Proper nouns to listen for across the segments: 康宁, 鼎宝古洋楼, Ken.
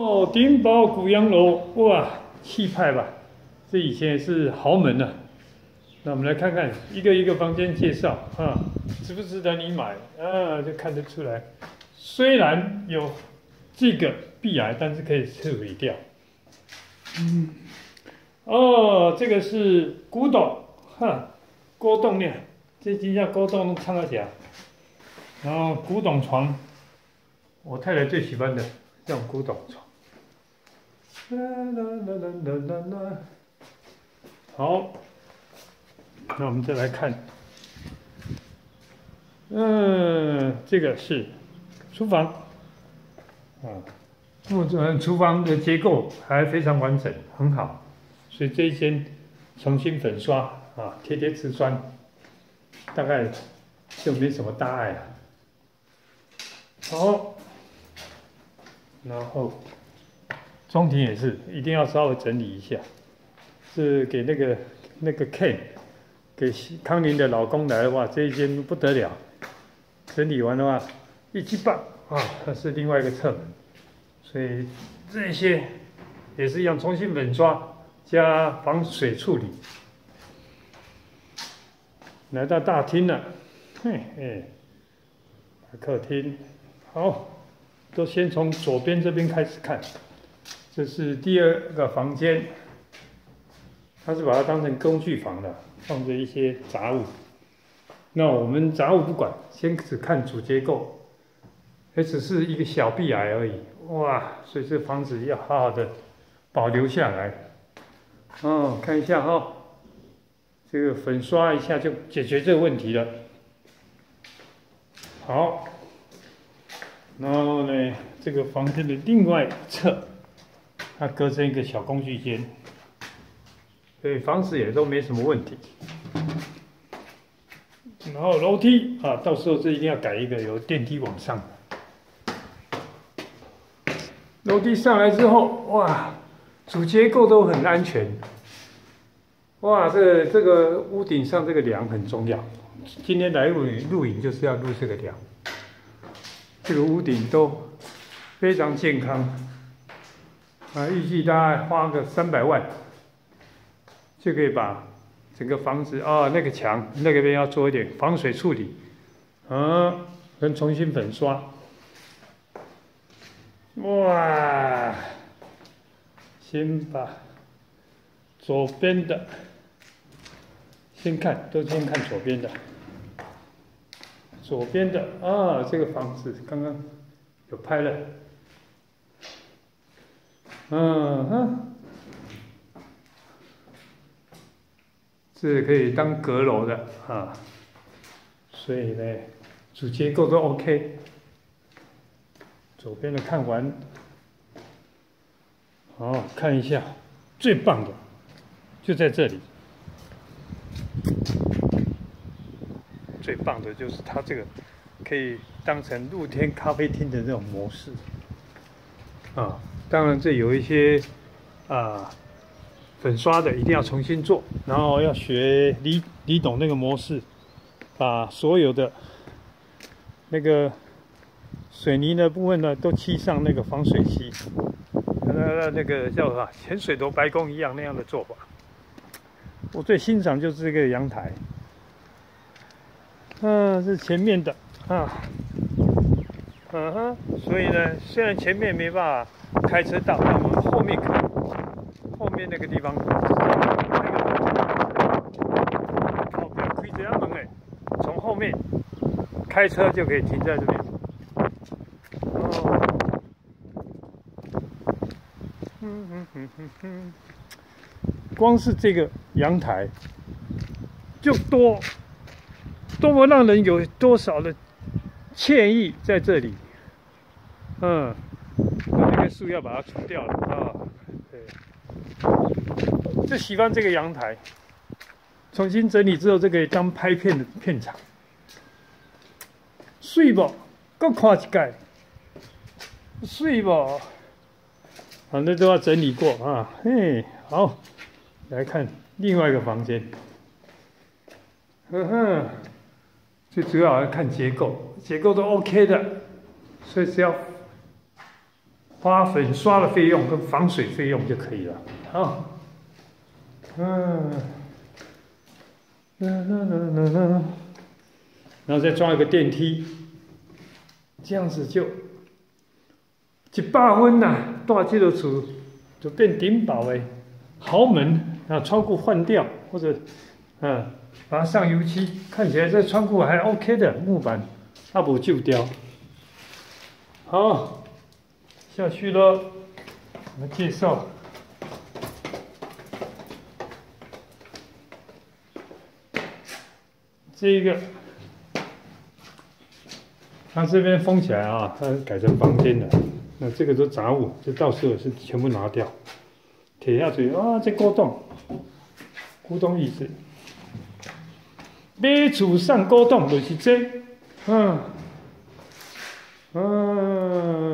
哦，鼎宝古洋楼，哇，气派吧？这以前是豪门呐、啊。那我们来看看一个一个房间介绍啊，值不值得你买啊？就看得出来，虽然有这个壁癌，但是可以处理掉。嗯，哦，这个是古董，哈，古董呢，这今下古董都唱到假。然后古董床，我太太最喜欢的这种古董床。 好，那我们再来看，这个是厨房，厨房的结构还非常完整，很好，所以这一间重新粉刷啊，贴瓷砖，大概就没什么大碍了。好，然后。 中庭也是，一定要稍微整理一下，是给那个 Ken， 给康宁的老公来的话，这一间不得了。整理完的话，一级棒啊，那是另外一个侧门，所以这些也是一样，重新粉刷加防水处理。来到大厅了，嘿嘿，客厅，好，都先从左边这边开始看。 这是第二个房间，它是把它当成工具房的，放着一些杂物。那我们杂物不管，先只看主结构，也只是一个小壁癌而已。哇，所以这房子要好好的保留下来。哦，看一下哈、哦，这个粉刷一下就解决这个问题了。好，然后呢，这个房间的另外一侧。 它隔成一个小工具间，所以房子也都没什么问题。然后楼梯啊，到时候这一定要改一个由电梯往上。楼梯上来之后，哇，主结构都很安全。哇，这个屋顶上这个梁很重要。今天来录影就是要录这个梁，这个屋顶都非常健康。 啊，预计大概花个300万，就可以把整个房子啊、哦，那个墙那个边要做一点防水处理，啊，跟重新粉刷。哇，先把左边的先看，都先看左边的，左边的啊，这个房子刚刚有拍了。 嗯哼，这可以当阁楼的啊，所以呢，主结构都 OK。左边的看完，好看一下，最棒的就在这里，最棒的就是它这个可以当成露天咖啡厅的这种模式啊。 当然，这有一些粉刷的一定要重新做，然后要学李董那个模式，把所有的那个水泥的部分呢都漆上那个防水漆，那个叫什么潜水头白宫一样那样的做法。我最欣赏就是这个阳台，嗯、是前面的啊，嗯哼，所以呢，虽然前面没办法。 开车到，那我们后面看，后面那个地方，哦，不要开这样门哎，从后面开车就可以停在这边。哦，光是这个阳台就多么让人有多少的惬意在这里，嗯。 树要把它除掉了啊！对，就喜欢这个阳台，重新整理之后，这可以当拍片的片场。水不？够看一盖。水不？反正都要整理过啊。嘿，好，来看另外一个房间。呵呵，最主要要看结构，结构都 OK 的，所以只要。花粉刷的费用跟防水费用就可以了啊。然后再装一个电梯，这样子就100分呐，大基督徒就变顶宝诶，豪门啊，窗户换掉或者把它上油漆，看起来这窗户还 OK 的木板，它不旧掉。好，下去了，我们介绍。 这个，它这边封起来啊，它改成房间了。那这个是杂物，这到时候是全部拿掉。铁下嘴啊，这古董，古董椅子，买厝送古董就是这個，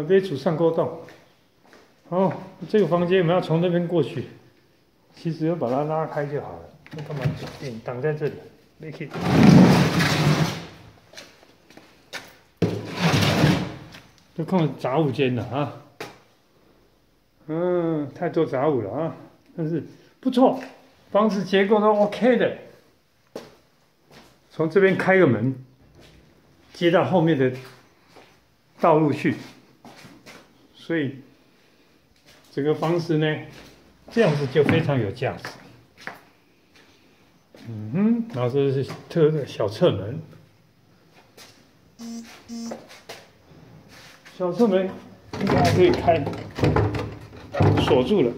买厝送古董。好，这个房间我们要从那边过去，其实要把它拉开就好了。那干嘛挡在这里？ 没去。都看杂物间了啊，太多杂物了啊，但是不错，房子结构都 OK 的。从这边开个门，接到后面的道路去，所以整个房子呢，这样子就非常有价值。 然后这是小侧门，小侧门应该还可以开，锁住了，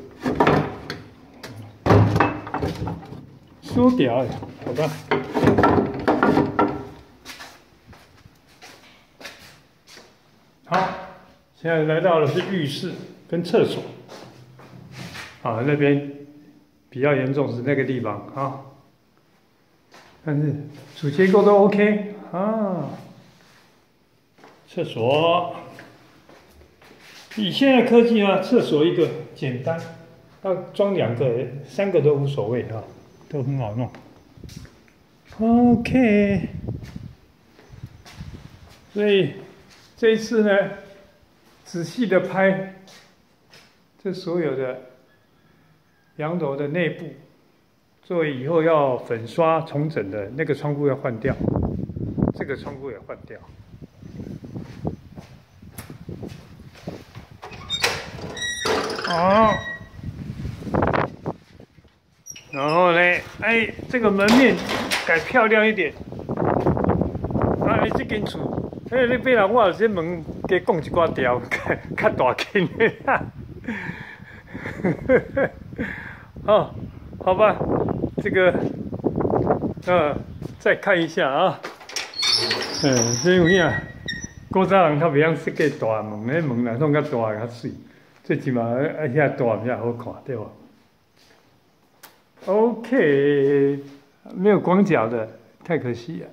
收掉哎，好吧。好，现在来到的是浴室跟厕所，啊，那边比较严重是那个地方啊。 但是主结构都 OK 啊，厕所以现在科技啊，厕所一个简单，要装2个、3个都无所谓啊，都很好弄。OK， 所以这一次呢，仔细的拍这所有的洋楼的内部。 所以以后要粉刷重整的那个窗户要换掉，这个窗户也换掉。好，然后呢，哎，这个门面改漂亮一点。哎，这间厝，哎，你别人我有些门加讲一挂条，较大间的啦。哦，好吧。 这个，再看一下啊，所以有影，古早人较袂晓设计大门，迄门来弄较大较水，最起码遐大比较好看，对吧 ？OK， 没有广角的，太可惜了。